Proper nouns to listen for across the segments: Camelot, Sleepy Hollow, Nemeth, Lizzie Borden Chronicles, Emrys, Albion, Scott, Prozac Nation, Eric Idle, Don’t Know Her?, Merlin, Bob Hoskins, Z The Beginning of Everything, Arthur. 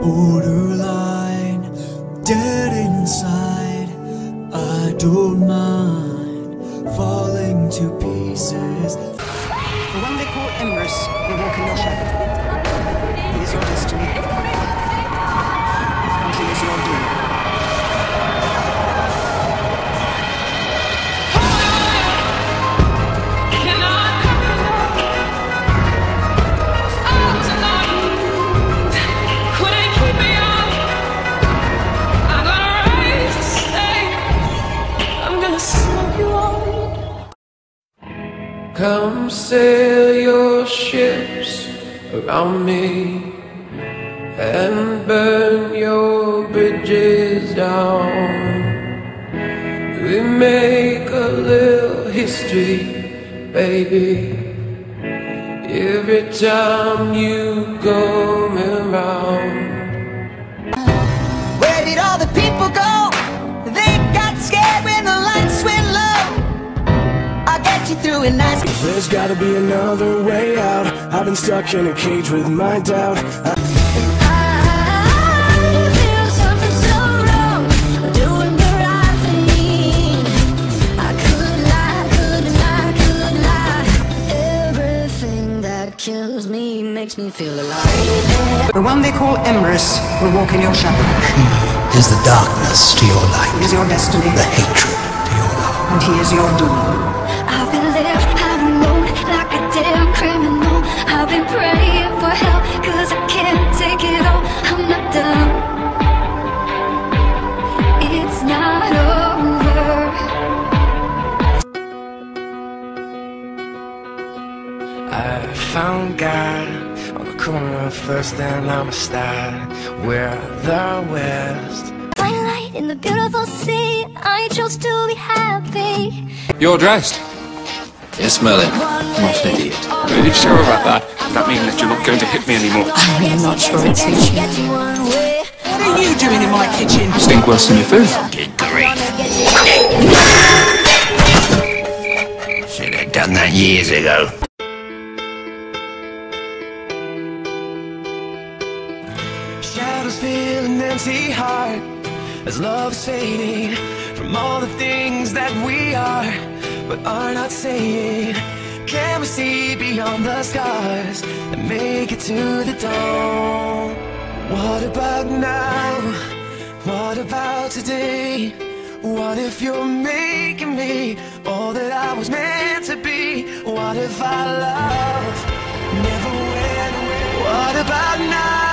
borderline, dead inside. I don't mind falling to pieces. The one they call Emrys will walk in your shadow. It is your destiny. It is your doom. Come sail your ships around me and burn your bridges down. We make a little history, baby, every time you go around. Where did all the people go? They got scared when the lights went low. Through and there's gotta be another way out. I've been stuck in a cage with my doubt. I feel something so wrong, doing the right thing. I could lie, could lie, could lie. Everything that kills me makes me feel alive. The one they call Emrys will walk in your shadow. She is the darkness to your light. He is your destiny. The hatred to your love. And he is your doom. I've been lived, I've been known like a damn criminal. I've been praying for help, cause I can't take it all. I'm not done. It's not over. I found God on the corner of First and Amistad. We're the West. Twilight in the beautiful sea, I chose to be happy. You're dressed. Yes, Merlin. What an idiot. Are you sure about that? Does that mean that you're not going to hit me anymore? I'm not sure it suits you. What are you doing in my kitchen? You stink worse than your food. Good grief. Should have done that years ago. Shadows fill an empty heart as love's fading from all the things that we are but are not saying. Can we see beyond the scars and make it to the dawn? What about now? What about today? What if you're making me all that I was meant to be? What if our love never went away? What about now?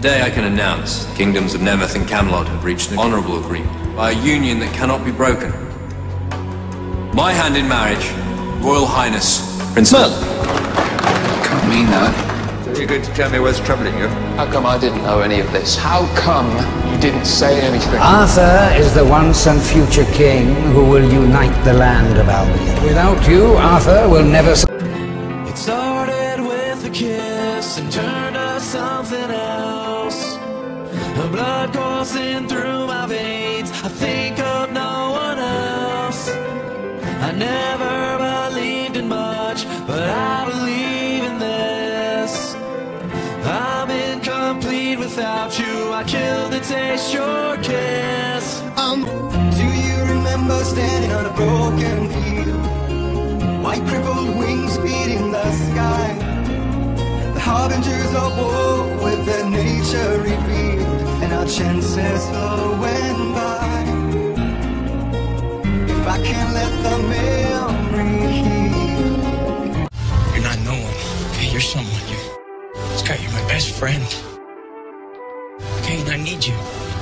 Today I can announce the kingdoms of Nemeth and Camelot have reached an honourable agreement by a union that cannot be broken. My hand in marriage, Royal Highness, Prince Merlin. I can't mean that. So you're going to tell me what's troubling you? How come I didn't know any of this? How come you didn't say anything? Arthur is the once and future king who will unite the land of Albion. Without you, Arthur will never... It started with a kiss and turned to something else. The blood coursing through my veins, I think of no one else. I never believed in much, but I believe in this. I'm incomplete without you, I killed to taste your kiss. Do you remember standing on a broken field? White crippled wings beating the sky. The harbingers of war with their nature revealed. Our chances flowing by. If I can't let the memory heal. You're not no one, okay? You're someone. You're Scott, you're my best friend. Okay, and I need you.